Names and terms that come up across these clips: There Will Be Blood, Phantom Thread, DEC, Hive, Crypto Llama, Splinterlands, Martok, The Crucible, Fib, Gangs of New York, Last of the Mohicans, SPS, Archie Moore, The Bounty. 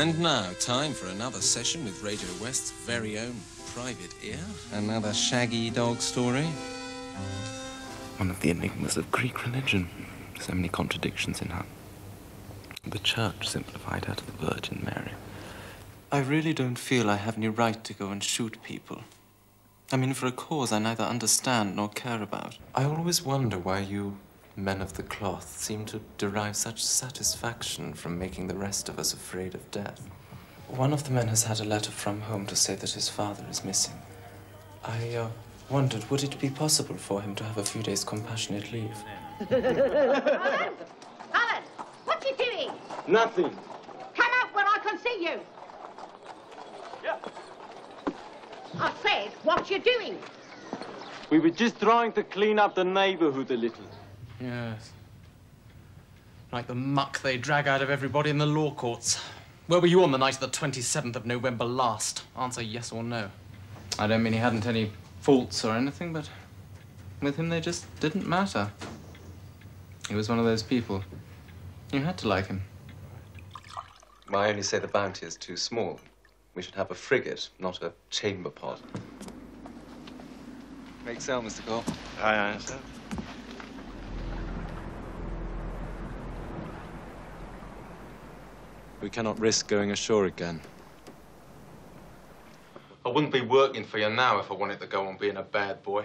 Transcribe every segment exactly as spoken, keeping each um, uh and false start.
And now, time for another session with Radio West's very own Private Ear. Another shaggy dog story. One of the enigmas of Greek religion. So many contradictions in her. The church simplified her to the Virgin Mary. I really don't feel I have any right to go and shoot people. I mean, for a cause I neither understand nor care about. I always wonder why you men of the cloth seem to derive such satisfaction from making the rest of us afraid of death. One of the men has had a letter from home to say that his father is missing. I uh, wondered, would it be possible for him to have a few days' compassionate leave? Alan! Alan! What's he doing? Nothing. Come out where I can see you. Yeah. I said, what you doing? We were just trying to clean up the neighborhood a little. Yes. Like the muck they drag out of everybody in the law courts. Where were you on the night of the twenty-seventh of November last? Answer yes or no. I don't mean he hadn't any faults or anything, but with him they just didn't matter. He was one of those people. You had to like him. I only say the Bounty is too small. We should have a frigate, not a chamber pod. Make sail, Mister Cole. Aye, aye, sir. We cannot risk going ashore again. I wouldn't be working for you now if I wanted to go on being a bad boy.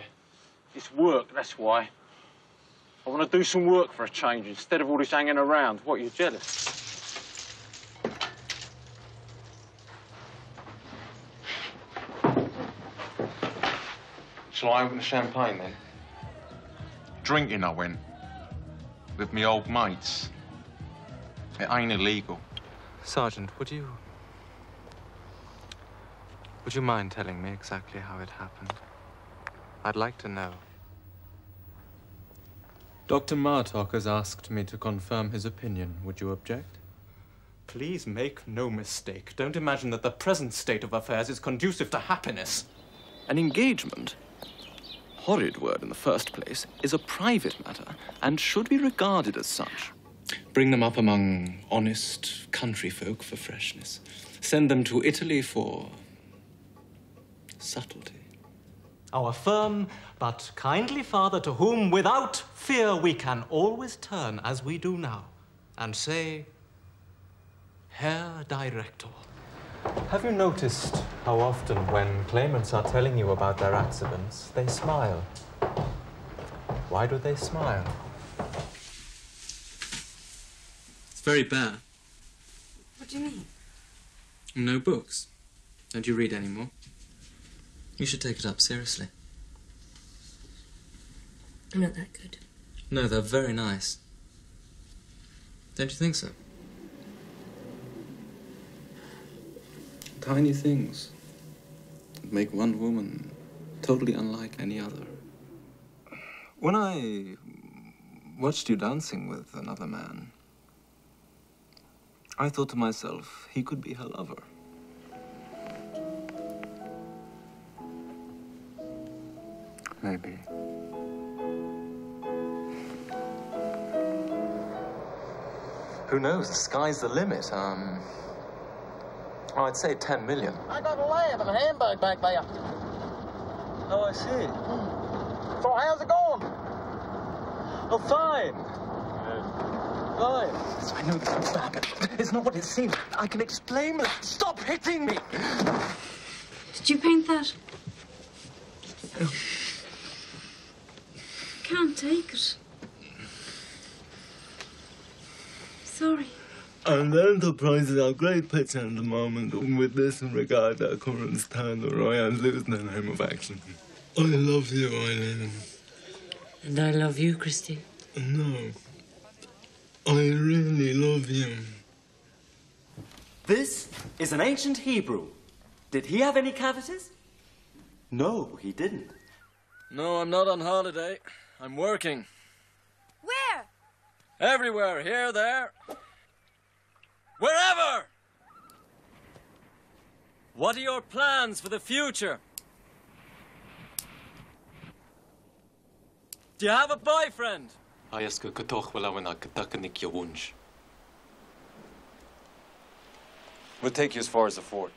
It's work, that's why. I want to do some work for a change instead of all this hanging around. What, you're jealous? Shall I open the champagne then? Drinking I went. With me old mates. It ain't illegal. Sergeant, would you... would you mind telling me exactly how it happened? I'd like to know. Doctor Martok has asked me to confirm his opinion. Would you object? Please make no mistake. Don't imagine that the present state of affairs is conducive to happiness. An engagement, horrid word in the first place, is a private matter and should be regarded as such. Bring them up among honest country folk for freshness. Send them to Italy for subtlety. Our firm but kindly father, to whom without fear we can always turn as we do now and say, Herr Director. Have you noticed how often when claimants are telling you about their accidents, they smile? Why do they smile? It's very bare. What do you mean? No books. Don't you read any more? You should take it up seriously. I'm not that good. No, they're very nice. Don't you think so? Tiny things that make one woman totally unlike any other. When I watched you dancing with another man, I thought to myself, he could be her lover. Maybe. Who knows? The sky's the limit. Um... Oh, I'd say ten million. I got a lab and a handbag back there. Oh, I see. Mm. So how's it going? Oh, fine. Yeah. Fine. So I know this is bad. It's not what it seems. I can explain that. Stop hitting me. Did you paint that? Oh. Can't take it. Sorry. And their enterprises are great pits at the moment, and with this in regard that current stand, the Royans lose their name of action. I love you, Eileen. And I love you, Christy. No. I really love you. This is an ancient Hebrew. Did he have any cavities? No, he didn't. No, I'm not on holiday. I'm working. Where? Everywhere. Here, there. Wherever! What are your plans for the future? Do you have a boyfriend? We'll take you as far as the fort.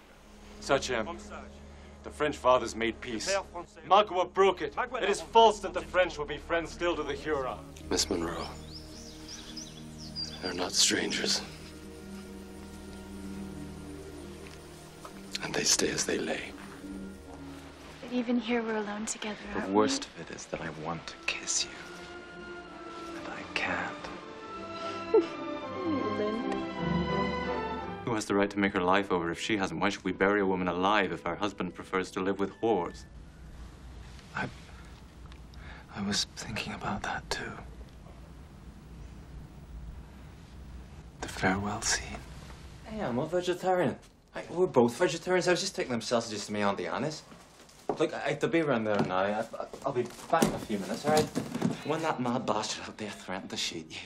Sachem, the French fathers made peace. Magua broke it. It is false that the French will be friends still to the Huron. Miss Monroe, they're not strangers. And they stay as they lay. But even here, we're alone together, aren't we? The worst of it is that I want to kiss you. And I can't. Who has the right to make her life over if she hasn't? Why should we bury a woman alive if her husband prefers to live with whores? I... I was thinking about that, too. The farewell scene. Hey, I'm a vegetarian. I, we're both vegetarians. I was just taking them sausages to me on the honest. Look, I have to be around there now. I, I, I'll be back in a few minutes, all right? When that mad bastard out there threatened to shoot you,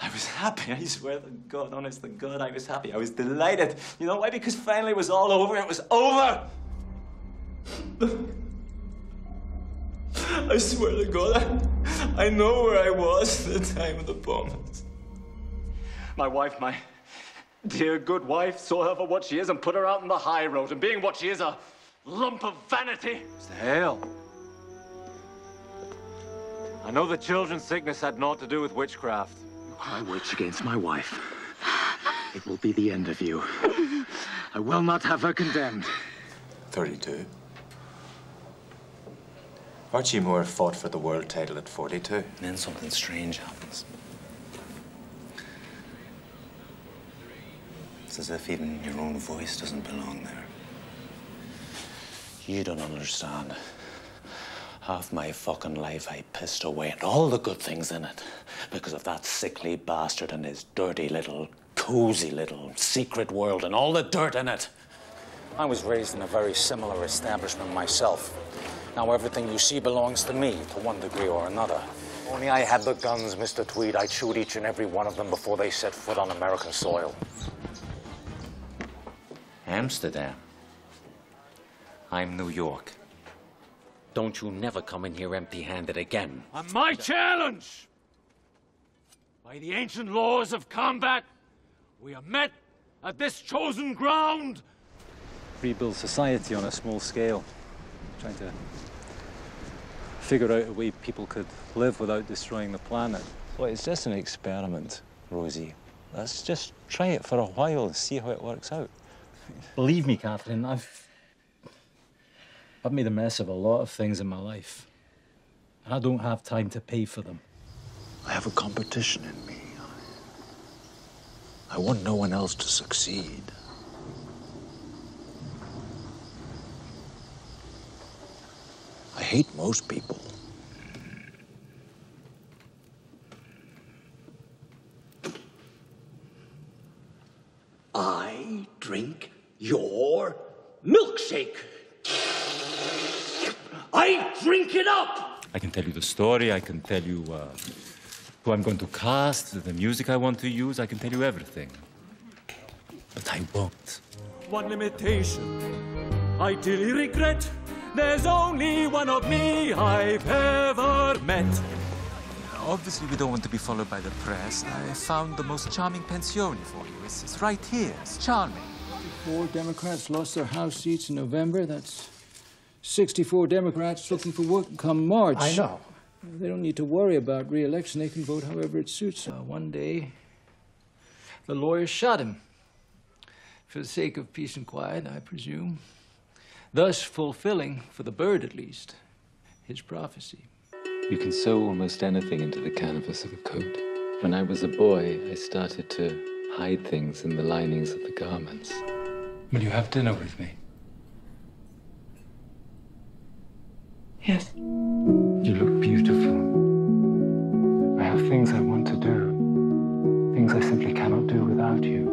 I was happy. I swear to God, honest to God, I was happy. I was delighted. You know why? Because finally it was all over. It was over! I swear to God, I, I know where I was at the time of the bombings. My wife, my... dear good wife, saw her for what she is and put her out on the high road, and being what she is, a lump of vanity. It's the hell. I know the children's sickness had naught to do with witchcraft. You cry witch against my wife. It will be the end of you. I will not have her condemned. thirty-two. Archie Moore fought for the world title at forty-two. And then something strange happens. It's as if even your own voice doesn't belong there. You don't understand. Half my fucking life I pissed away and all the good things in it because of that sickly bastard and his dirty little, cozy little secret world and all the dirt in it. I was raised in a very similar establishment myself. Now everything you see belongs to me, to one degree or another. Only I had the guns, Mister Tweed, I'd shoot each and every one of them before they set foot on American soil. Amsterdam. I'm New York. Don't you never come in here empty-handed again. And my challenge! By the ancient laws of combat, we are met at this chosen ground! Rebuild society on a small scale. Trying to figure out a way people could live without destroying the planet. Well, it's just an experiment, Rosie. Let's just try it for a while and see how it works out. Believe me, Catherine, I've... I've made a mess of a lot of things in my life. And I don't have time to pay for them. I have a competition in me. I, I want no one else to succeed. I hate most people. I drink your milkshake. I drink it up! I can tell you the story, I can tell you uh, who I'm going to cast, the music I want to use, I can tell you everything. But I won't. One limitation I dearly regret. There's only one of me I've ever met. Obviously, we don't want to be followed by the press. I found the most charming pension for you. It's, it's right here. It's charming. Four Democrats lost their House seats in November. That's... sixty-four Democrats looking for work come March. I know. They don't need to worry about re-election. They can vote however it suits them. Uh, one day, the lawyer shot him. For the sake of peace and quiet, I presume. Thus fulfilling, for the bird at least, his prophecy. You can sew almost anything into the canvas of a coat. When I was a boy, I started to hide things in the linings of the garments. Will you have dinner with me? Yes. You look beautiful. I have things I want to do. Things I simply cannot do without you.